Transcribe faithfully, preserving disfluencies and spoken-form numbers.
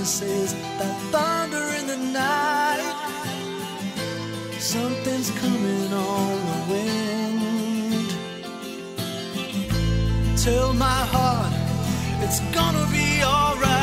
promises that thunder in the night. Something's coming on the wind. Tell my heart it's gonna be alright.